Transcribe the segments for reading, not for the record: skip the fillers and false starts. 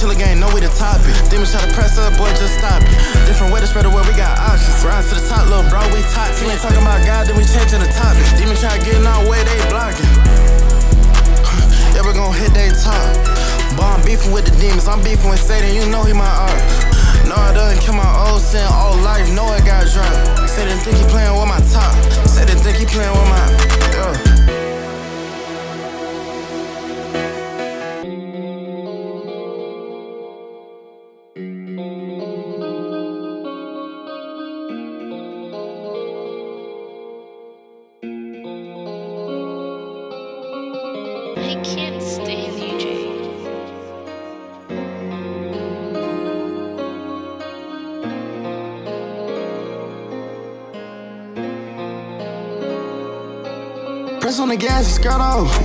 Killer game, no way to top it. Demons try to press up, boy, just stop it. Different way to spread the word, we got options. Rise to the top, little bro, we top. Team ain't talking about God, then we changing the topic. Demons try to get in our way, they blocking. Yeah, we gon' hit they top. Boy, I'm beefing with the demons, I'm beefing with Satan, you know he my art. No, I done kill my old sin, old life, no, it got dropped. Satan think he playing with my top. Satan think he playing with my, I can't stand you, Jay. Press on the gas, it's skirt off.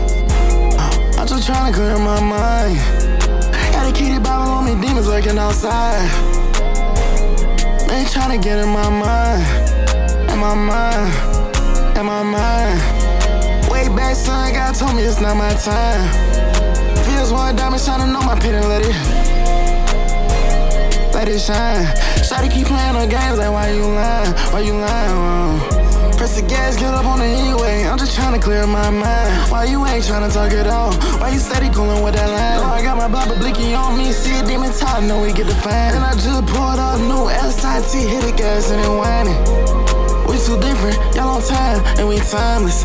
I'm just tryna clear my mind. Got a key to Bible on me, demons lurking outside. They tryna get in my mind, in my mind, in my mind. Way back, son, God told me it's not my time. Feels one diamond shining on my pin and let it shine. Shawty keep playing on games like why you lying, why you lying? Oh. Press the gas, get up on the E-way. I'm just trying to clear my mind. Why you ain't trying to talk it out? Why you steady cooling with that line? Oh, I got my Bible blinking on me, see a demon top, know we get defined. And I just pulled up new SIT, hit the gas and it whining. We too different, y'all on time and we timeless.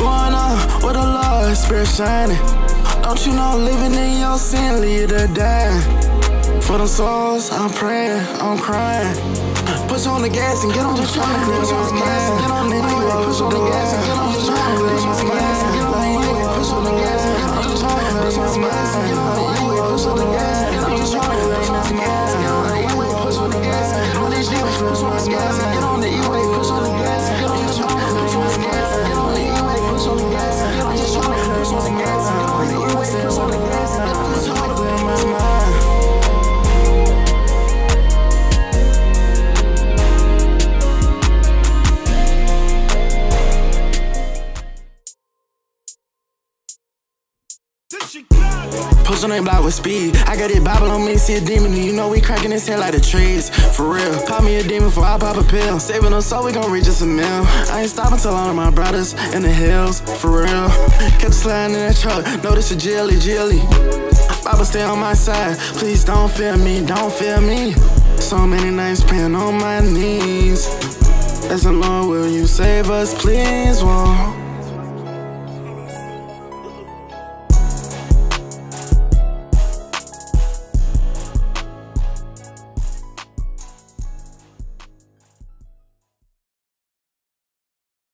Going on with the Lord, spirit shining. Don't you know living in your sin lead to die? For them souls, I'm praying, I'm crying. Push on the gas and get on the track. Push on the gas and get on the track. Push on the gas and get on the track. Push on the gas and get on the track. Push on the gas and get on the track. Push on the gas and get on the track. Push on the gas and get on the track. Push on the gas and get on the track. Push on the gas and get on the track. Push on the gas and get on the track. Push on the gas and get on the track. Push on the gas and get on the track. Push on the gas, I'm just trying to push on the gas, I'm just trying to push on the gas, I'm just trying to clear my mind. Push on that block with speed. I got that Bible on me, see a demon. You know we cracking his head like the trees, for real. Pop me a demon before I pop a pill. Saving us so we gon' reach us a meal. I ain't stopping till all of my brothers in the hills, for real. Kept sliding in that truck, notice a jilly. Bible stay on my side, please don't fear me, don't fear me. So many nights praying on my knees. As the Lord, will you save us, please, whoa.